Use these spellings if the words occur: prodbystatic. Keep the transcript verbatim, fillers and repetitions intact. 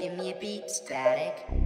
give me a beat, static.